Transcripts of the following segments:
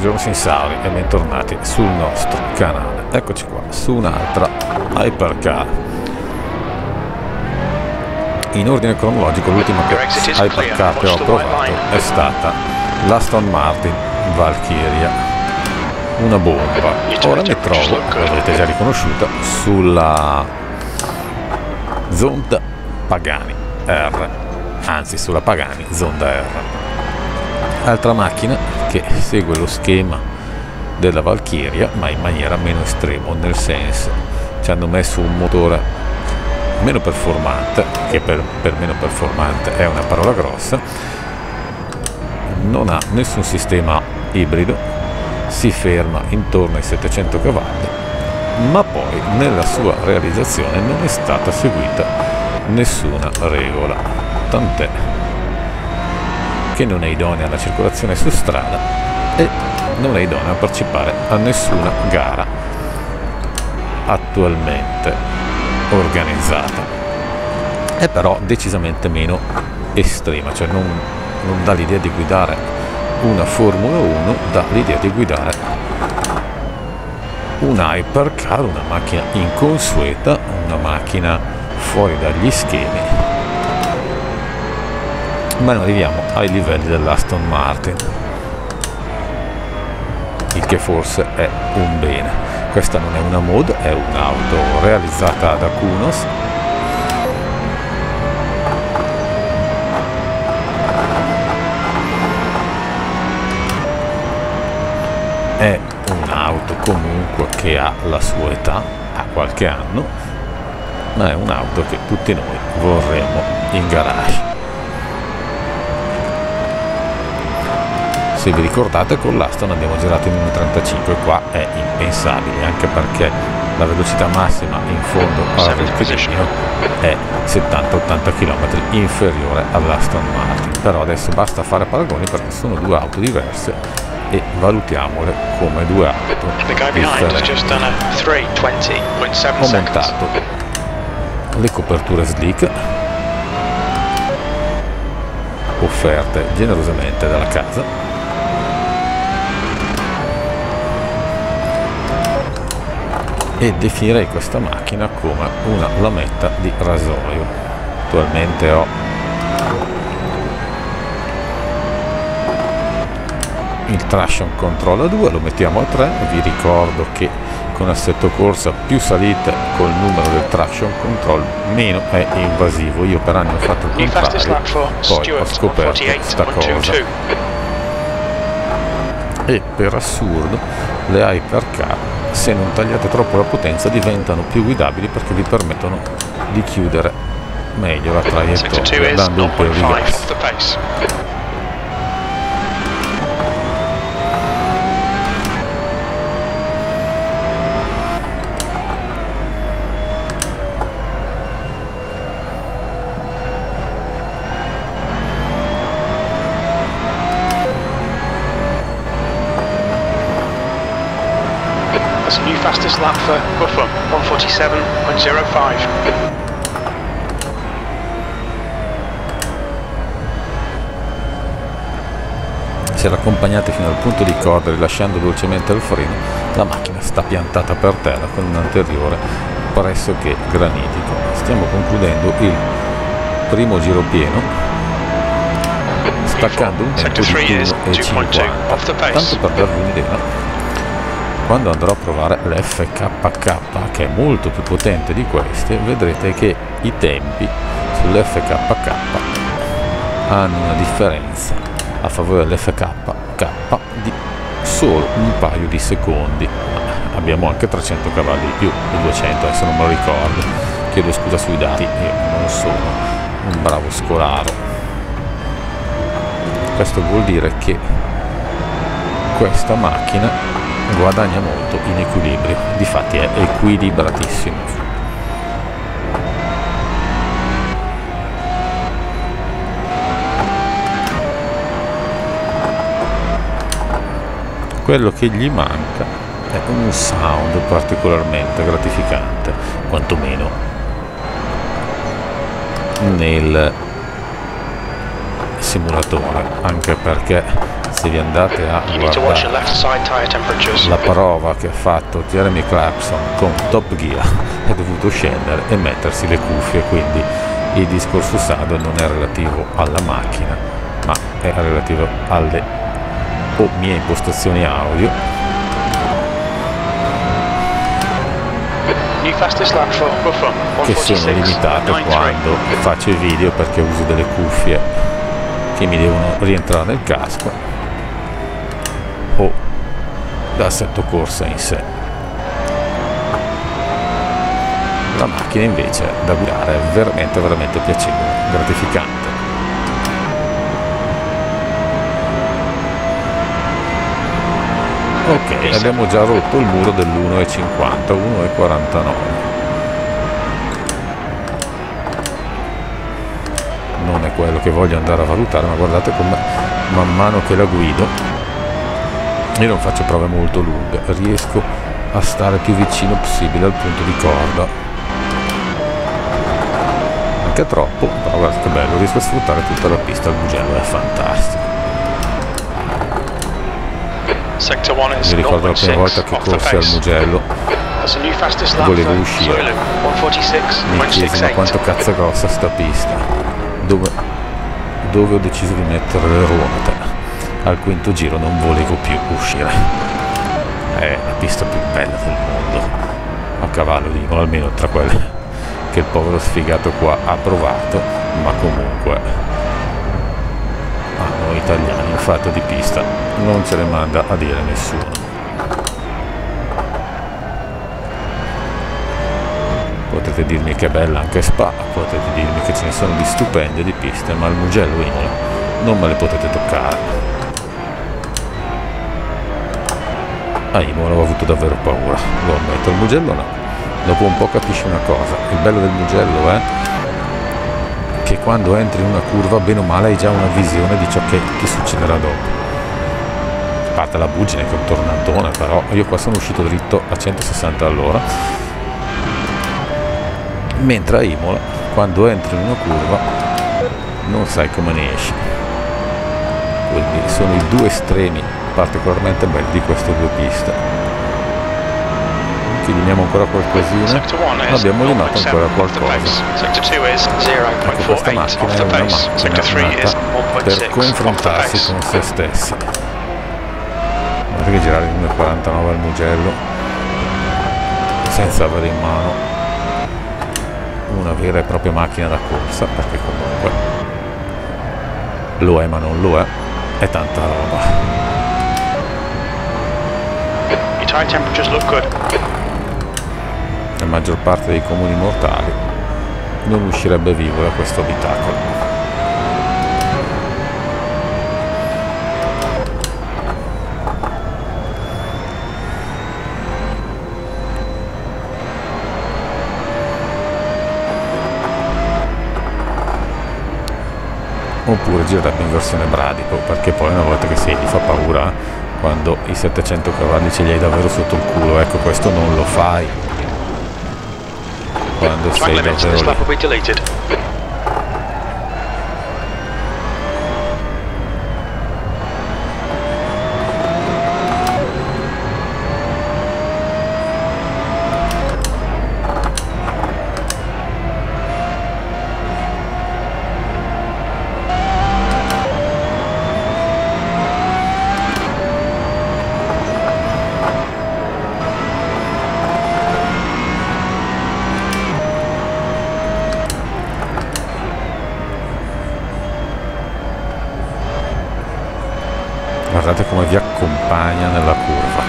buongiorno Sinsauri e bentornati sul nostro canale. Eccoci qua su un'altra hypercar. In ordine cronologico l'ultima hypercar che ho provato è stata l'Aston Martin Valkyrie, una bomba. Ora mi trovo, l'avete già riconosciuta, sulla Zonda Pagani R, anzi sulla Pagani Zonda R. Altra macchina che segue lo schema della Valkyrie ma in maniera meno estremo, nel senso ci hanno messo un motore meno performante, che per meno performante è una parola grossa, non ha nessun sistema ibrido, si ferma intorno ai 700 cavalli, ma poi nella sua realizzazione non è stata seguita nessuna regola, tant'è che non è idonea alla circolazione su strada e non è idonea a partecipare a nessuna gara attualmente organizzata. È però decisamente meno estrema, cioè non dà l'idea di guidare una Formula 1, dà l'idea di guidare un hypercar, una macchina inconsueta, una macchina fuori dagli schemi. Ma non arriviamo ai livelli dell'Aston Martin, il che forse è un bene. Questa non è una mod, è un'auto realizzata da Kunos, è un'auto comunque che ha la sua età, ha qualche anno, ma è un'auto che tutti noi vorremmo in garage. Se vi ricordate, con l'Aston abbiamo girato in 1.35, qua è impensabile, anche perché la velocità massima in fondo al rettilineo è 70-80 km inferiore all'Aston Martin. Però adesso basta fare paragoni perché sono due auto diverse e valutiamole come due auto differenti. Ho montato le coperture slick offerte generosamente dalla casa. E definirei questa macchina come una lametta di rasoio. Attualmente ho il traction control a 2, lo mettiamo a 3. Vi ricordo che con Assetto Corsa più salite col numero del traction control meno è invasivo. Io per anni ho fatto il contrario, poi ho scoperto questa cosa e per assurdo le hypercar, se non tagliate troppo la potenza, diventano più guidabili perché vi permettono di chiudere meglio la traiettoria dando un po' di gas. Fastest lap for Buffer, 147.05. Se l'accompagnate fino al punto di corda rilasciando dolcemente il freno, la macchina sta piantata per terra con un anteriore pressoché granitico. Stiamo concludendo il primo giro pieno staccando un tempo di 1.50. Tanto per darvi un'idea, quando andrò a provare l'FKK, che è molto più potente di queste, vedrete che i tempi sull'FKK hanno una differenza a favore dell'FKK di solo un paio di secondi. Abbiamo anche 300 cavalli di più, o 200, adesso non me lo ricordo, chiedo scusa sui dati, io non sono un bravo scolaro. Questo vuol dire che questa macchina guadagna molto in equilibrio, difatti è equilibratissimo. Quello che gli manca è un sound particolarmente gratificante, quantomeno nel simulatore, anche perché ragazzi vi andate a guardare la prova che ha fatto Jeremy Clarkson con Top Gear, è dovuto scendere e mettersi le cuffie, quindi il discorso sardo non è relativo alla macchina ma è relativo alle mie impostazioni audio. Che sono limitate quando faccio i video perché uso delle cuffie che mi devono rientrare nel casco o l'assetto corsa in sé. La macchina invece da guidare è veramente veramente piacevole, gratificante. Ok, abbiamo già rotto il muro dell'1,50, 1,49. Non è quello che voglio andare a valutare, ma guardate come man mano che la guido, io non faccio prove molto lunghe, riesco a stare più vicino possibile al punto di corda. Anche troppo, però guardate che bello, riesco a sfruttare tutta la pista al Mugello, è fantastico. Mi ricordo la prima volta che corsi al Mugello, volevo uscire, mi chiesi ma quanto cazzo è grossa sta pista, dove ho deciso di mettere le ruote, al quinto giro non volevo più uscire, è la pista più bella del mondo, a cavallo dicono, almeno tra quelle che il povero sfigato qua ha provato, ma comunque... italiani in fatto di pista non ce le manda a dire nessuno. Potete dirmi che è bella anche Spa, potete dirmi che ce ne sono di stupende di piste, ma il Mugello Imola non me le potete toccare. A Imola ho avuto davvero paura, lo ammetto, il Mugello no. Dopo un po' capisci una cosa, il bello del Mugello è che quando entri in una curva bene o male hai già una visione di ciò che ti succederà dopo. A parte la bugina che è un tornantone, però io qua sono uscito dritto a 160 all'ora, mentre a Imola quando entri in una curva non sai come ne esci, quindi sono i due estremi particolarmente belli di queste due piste. Chiudiamo ancora qualcosina, abbiamo limato ancora qualcosa. Ecco, questa macchina è una macchina per confrontarsi con se stessi. Guardate che girare il 1,49 al Mugello senza avere in mano una vera e propria macchina da corsa, perché comunque lo è ma non lo è tanta roba. La maggior parte dei comuni mortali non uscirebbe vivo da questo abitacolo. Oppure girerebbe in versione bradipo, perché poi una volta che sei lì fa paura quando i 700 cavalli ce li hai davvero sotto il culo. Ecco, questo non lo fai quando sei davvero lì. Guardate come vi accompagna nella curva.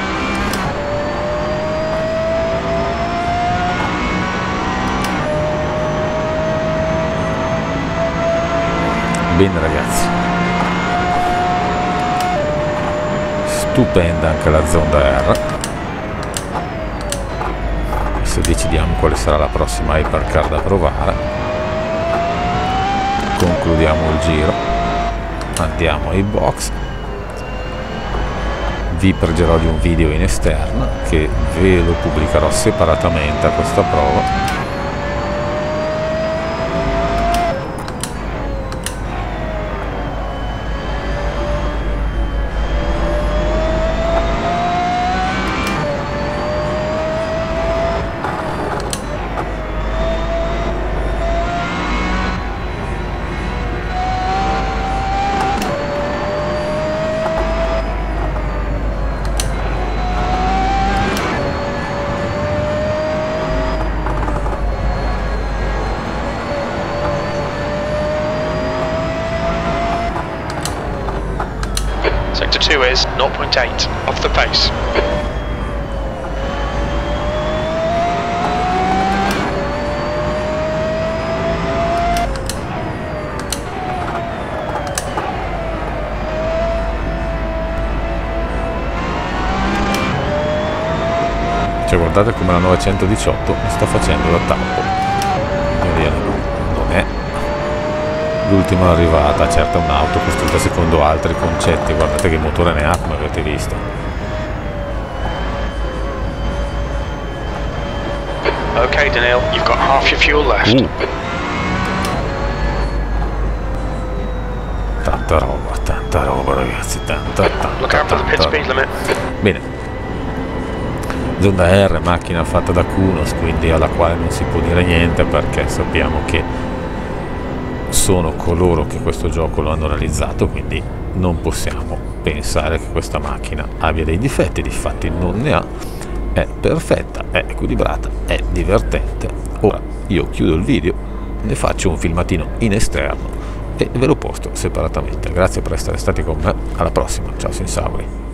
Bene ragazzi, stupenda anche la Zonda R. Adesso decidiamo quale sarà la prossima hypercar da provare. Concludiamo il giro, andiamo ai box. Vi pregherò di un video in esterna che ve lo pubblicherò separatamente a questa prova. 2 is 0.8 off the pace. Cioè guardate come la 918 mi sta facendo da tappo. Non è l'ultima arrivata, certo è un'auto costruita secondo altri concetti. Guardate che motore ne ha, come avete visto. Ok Daniel, you've got half your fuel left. Tanta roba ragazzi, tanta. Bene. Zonda R, macchina fatta da Kunos, quindi alla quale non si può dire niente perché sappiamo che sono coloro che questo gioco lo hanno realizzato, quindi non possiamo pensare che questa macchina abbia dei difetti, difatti non ne ha, è perfetta, è equilibrata, è divertente. Ora io chiudo il video, ne faccio un filmatino in esterno e ve lo posto separatamente. Grazie per essere stati con me, alla prossima, ciao Sinsauri.